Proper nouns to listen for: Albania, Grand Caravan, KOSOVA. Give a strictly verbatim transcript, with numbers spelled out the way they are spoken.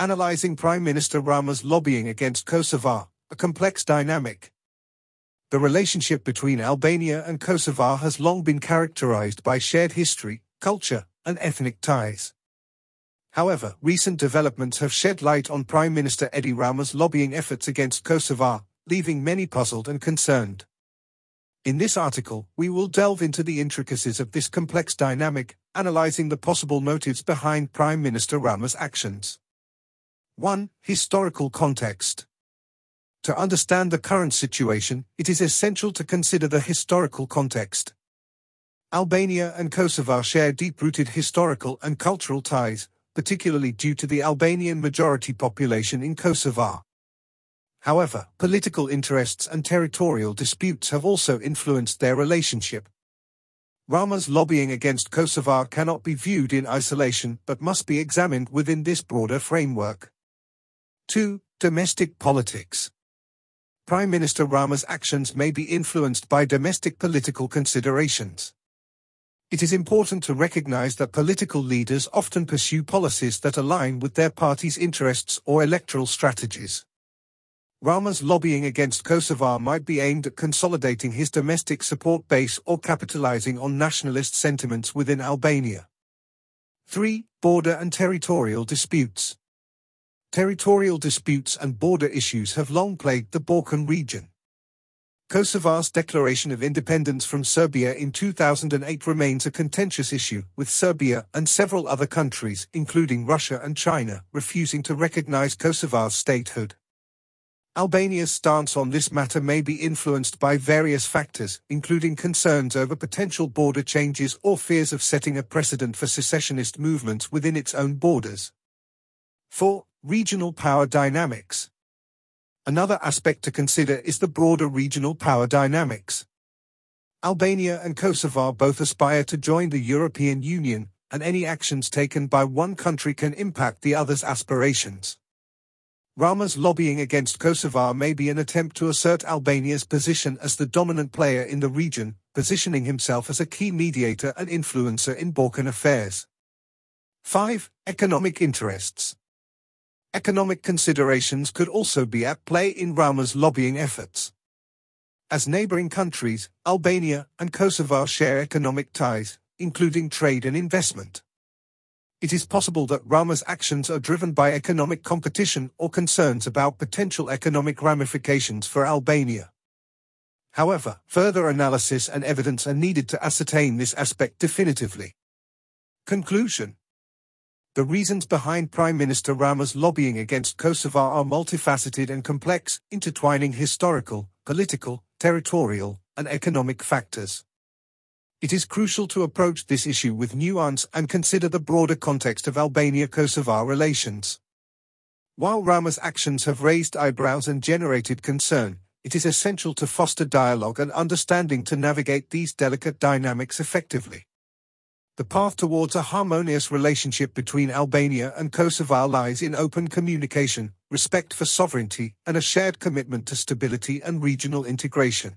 analyzing Prime Minister Rama's lobbying against Kosova, a complex dynamic. The relationship between Albania and Kosovo has long been characterized by shared history, culture, and ethnic ties. However, recent developments have shed light on Prime Minister Edi Rama's lobbying efforts against Kosovo, leaving many puzzled and concerned. In this article, we will delve into the intricacies of this complex dynamic, analyzing the possible motives behind Prime Minister Rama's actions. one Historical context. To understand the current situation, it is essential to consider the historical context. Albania and Kosovo share deep-rooted historical and cultural ties, particularly due to the Albanian majority population in Kosovo. However, political interests and territorial disputes have also influenced their relationship. Rama's lobbying against Kosovo cannot be viewed in isolation but must be examined within this broader framework. two Domestic politics. Prime Minister Rama's actions may be influenced by domestic political considerations. It is important to recognize that political leaders often pursue policies that align with their party's interests or electoral strategies. Rama's lobbying against Kosovo might be aimed at consolidating his domestic support base or capitalizing on nationalist sentiments within Albania. three Border and territorial disputes. Territorial disputes and border issues have long plagued the Balkan region. Kosovo's declaration of independence from Serbia in two thousand eight remains a contentious issue, with Serbia and several other countries, including Russia and China, refusing to recognize Kosovo's statehood. Albania's stance on this matter may be influenced by various factors, including concerns over potential border changes or fears of setting a precedent for secessionist movements within its own borders. four Regional power dynamics. Another aspect to consider is the broader regional power dynamics. Albania and Kosovo both aspire to join the European Union, and any actions taken by one country can impact the other's aspirations. Rama's lobbying against Kosovo may be an attempt to assert Albania's position as the dominant player in the region, positioning himself as a key mediator and influencer in Balkan affairs. five Economic interests. Economic considerations could also be at play in Rama's lobbying efforts. As neighboring countries, Albania and Kosovo share economic ties, including trade and investment. It is possible that Rama's actions are driven by economic competition or concerns about potential economic ramifications for Albania. However, further analysis and evidence are needed to ascertain this aspect definitively. Conclusion. The reasons behind Prime Minister Rama's lobbying against Kosovo are multifaceted and complex, intertwining historical, political, territorial, and economic factors. It is crucial to approach this issue with nuance and consider the broader context of Albania-Kosovo relations. While Rama's actions have raised eyebrows and generated concern, it is essential to foster dialogue and understanding to navigate these delicate dynamics effectively. The path towards a harmonious relationship between Albania and Kosovo lies in open communication, respect for sovereignty, and a shared commitment to stability and regional integration.